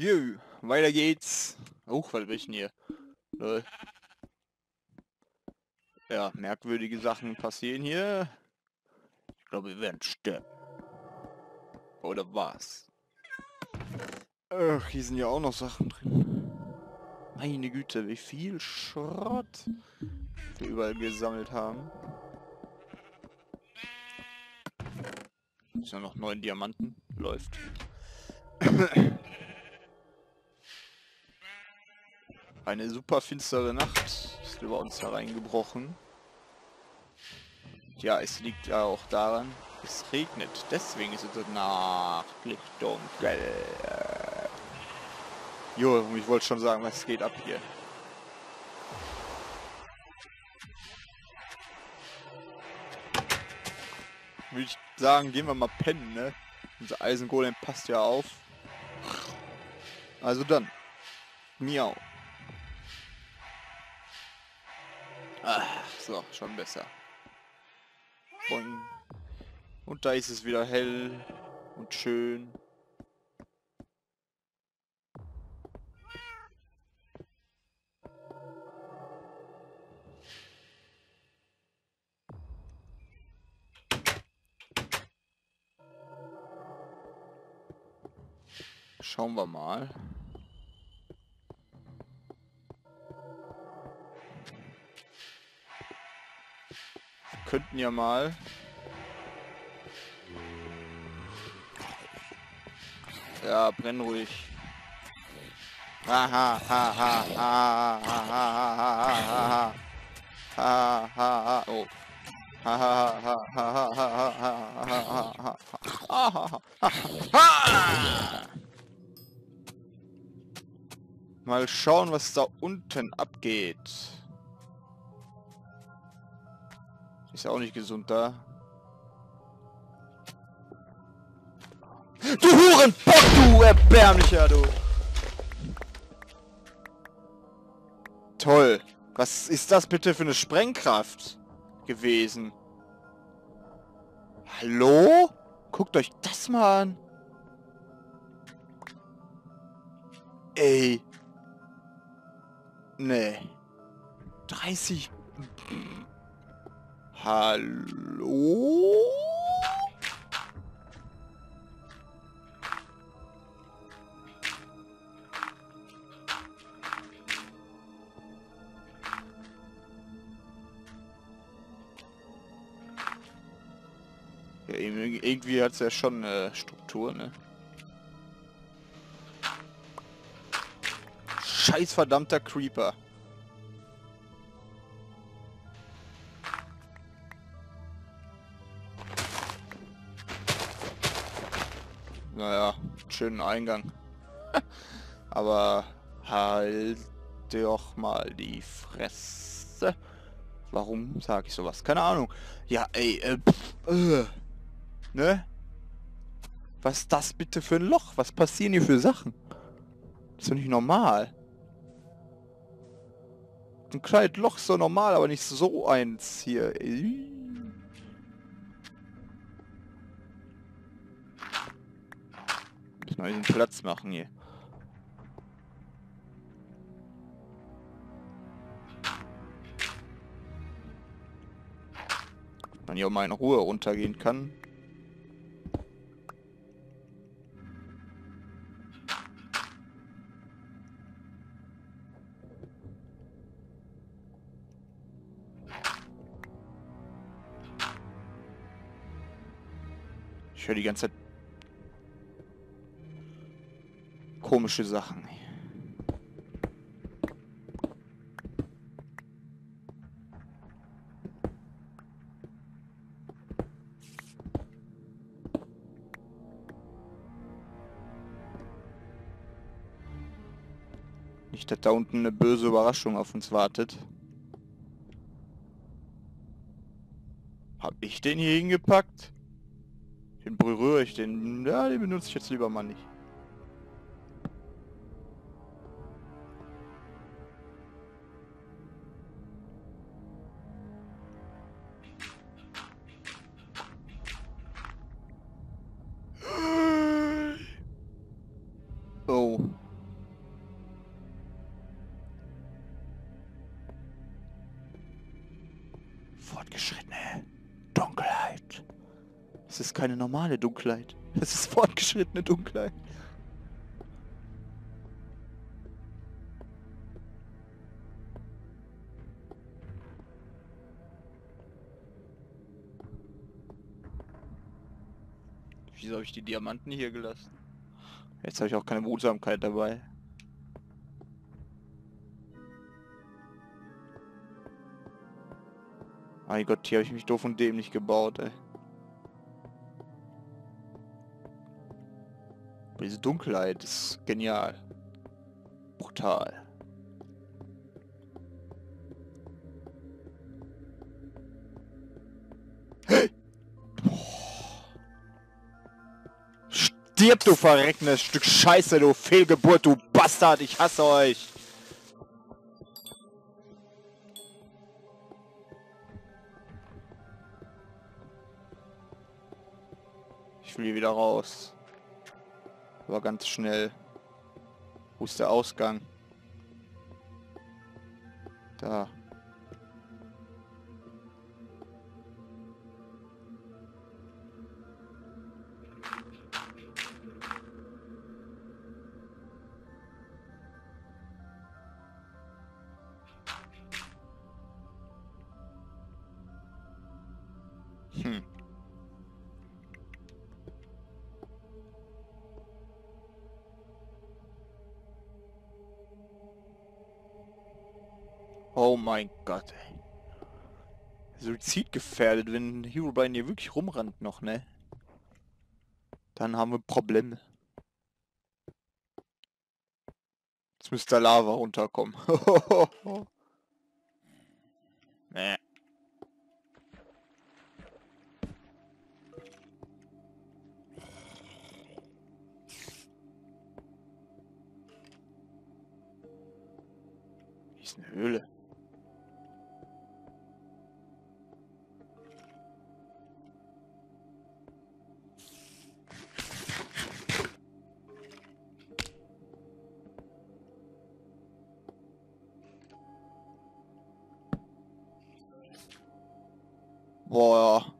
Jö, weiter geht's. Auch was bin ich denn hier? Lol. Ja, merkwürdige Sachen passieren hier. Ich glaube, wir werden sterben. Oder was? Ach, hier sind ja auch noch Sachen drin. Meine Güte, wie viel Schrott wir überall gesammelt haben. Ist ja noch 9 Diamanten. Läuft. Eine super finstere Nacht ist über uns hereingebrochen. Ja, es liegt ja auch daran, es regnet. Deswegen ist es nachtlich dunkel. Jo, ich wollte schon sagen, was geht ab hier? Würde ich sagen, gehen wir mal pennen, ne? Unser Eisengolem passt ja auf. Also dann. Miau. Ah, so, schon besser. Boing. Und da ist es wieder hell und schön. Schauen wir mal. Wir könnten ja mal... Ja, brenn ruhig. Mal schauen, was da unten abgeht. Ist ja auch nicht gesund da. Du Hurenbock, du erbärmlicher, du! Toll. Was ist das bitte für eine Sprengkraft gewesen? Hallo? Guckt euch das mal an. Ey. Nee. 30... Hallo? Ja, irgendwie hat es ja schon eine Struktur, ne? Scheiß verdammter Creeper. Naja, schönen Eingang. Aber halt doch mal die Fresse. Warum sage ich sowas? Keine Ahnung. Ja, ey, ne? Was ist das bitte für ein Loch? Was passieren hier für Sachen? Das ist doch nicht normal. Ein kleines Loch ist so normal, aber nicht so eins hier. Ich muss mal diesen Platz machen hier. Wenn man hier auch mal in Ruhe runtergehen kann. Ich höre die ganze Zeit komische Sachen. Nicht, dass da unten eine böse Überraschung auf uns wartet. Hab ich den hier hingepackt? Den berühre ich, den... Ja, den benutze ich jetzt lieber mal nicht. Oh. Fortgeschrittene Dunkelheit. Es ist keine normale Dunkelheit. Es ist fortgeschrittene Dunkelheit. Wieso habe ich die Diamanten hier gelassen? Jetzt habe ich auch keine Wutsamkeit dabei. Mein Gott, hier habe ich mich doof und dämlich gebaut, ey. Aber diese Dunkelheit ist genial. Brutal. Stirb, du verreckendes Stück Scheiße, du Fehlgeburt, du Bastard, ich hasse euch! Ich will hier wieder raus. Aber ganz schnell. Wo ist der Ausgang? Da. Oh mein Gott, ey. Suizidgefährdet, wenn Herobrine hier wirklich rumrannt noch, ne? Dann haben wir Probleme. Jetzt müsste der Lava runterkommen. Nee. Hier ist eine Höhle. Boah.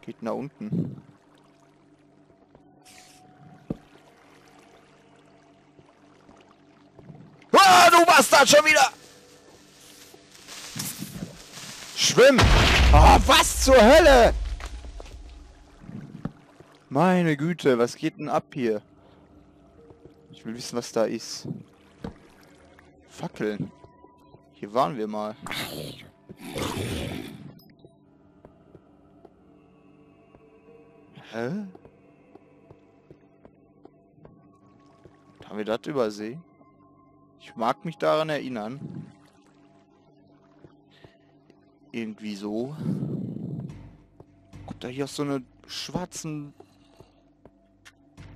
Geht nach unten. Ah, du Bastard, schon wieder! Schwimm! Ah, was zur Hölle! Meine Güte, was geht denn ab hier? Ich will wissen, was da ist. Fackeln. Hier waren wir mal. Hä? Haben wir das übersehen? Ich mag mich daran erinnern. Irgendwie so. Guck da hier aus so einer schwarzen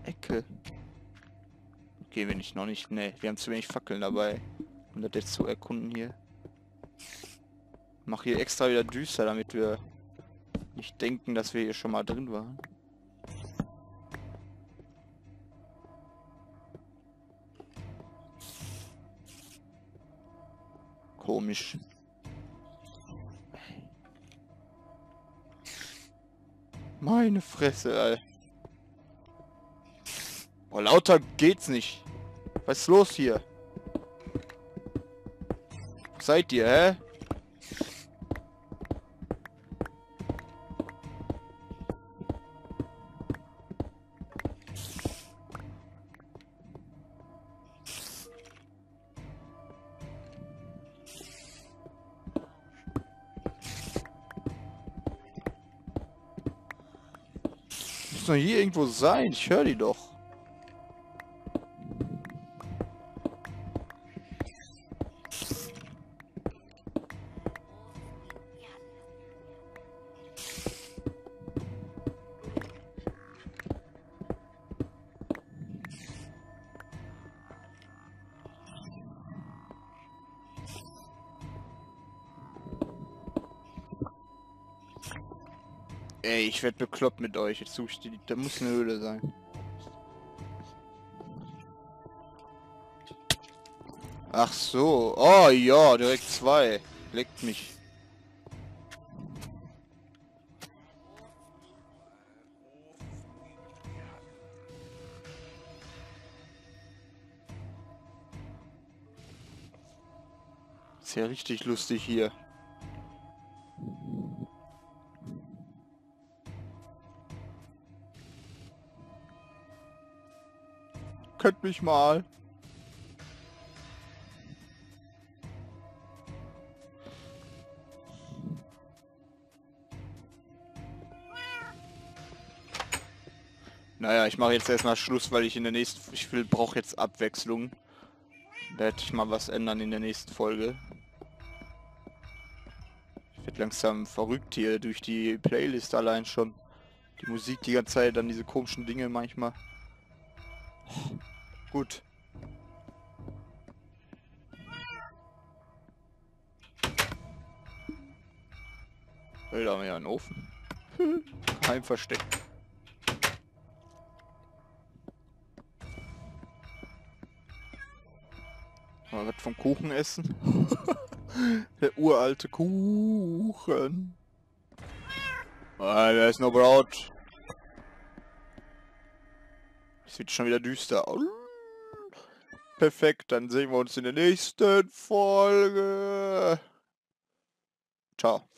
Ecke. Okay, wenn ich noch nicht. Ne, wir haben zu wenig Fackeln dabei. Um das jetzt zu erkunden hier. Mach hier extra wieder düster, damit wir nicht denken, dass wir hier schon mal drin waren. Komisch. Meine Fresse, Alter. Boah, lauter geht's nicht. Was ist los hier? Seid ihr, hä? Muss doch hier irgendwo sein, ich höre die doch. Ey, ich werd bekloppt mit euch. Jetzt suche ich die. Da muss eine Höhle sein. Ach so. Oh ja, direkt zwei. Leckt mich. Ist ja richtig lustig hier. Könnt mich mal. Naja, ich mache jetzt erstmal Schluss, weil ich in der nächsten... brauche jetzt Abwechslung. Werde ich mal was ändern in der nächsten Folge. Ich werde langsam verrückt hier durch die Playlist allein schon. Die Musik die ganze Zeit, dann diese komischen Dinge manchmal. Gut. Will da mir einen Ofen. Heim versteckt. Mal was vom Kuchen essen. Der uralte Kuchen. Ah, da ist noch Braut. Es wird schon wieder düster. Perfekt, dann sehen wir uns in der nächsten Folge. Ciao.